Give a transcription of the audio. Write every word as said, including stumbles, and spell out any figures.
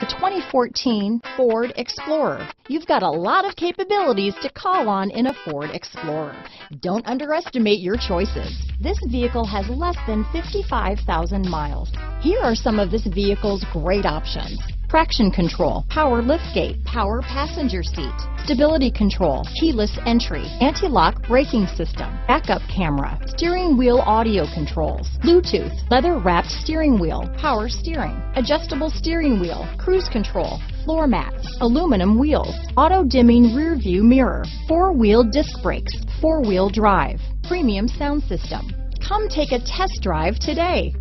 The twenty fourteen Ford Explorer. You've got a lot of capabilities to call on in a Ford Explorer. Don't underestimate your choices. This vehicle has less than fifty-five thousand miles. Here are some of this vehicle's great options. Traction control, power liftgate, power passenger seat, stability control, keyless entry, anti-lock braking system, backup camera, steering wheel audio controls, Bluetooth, leather-wrapped steering wheel, power steering, adjustable steering wheel, cruise control, floor mats, aluminum wheels, auto-dimming rear-view mirror, four-wheel disc brakes, four-wheel drive, premium sound system. Come take a test drive today.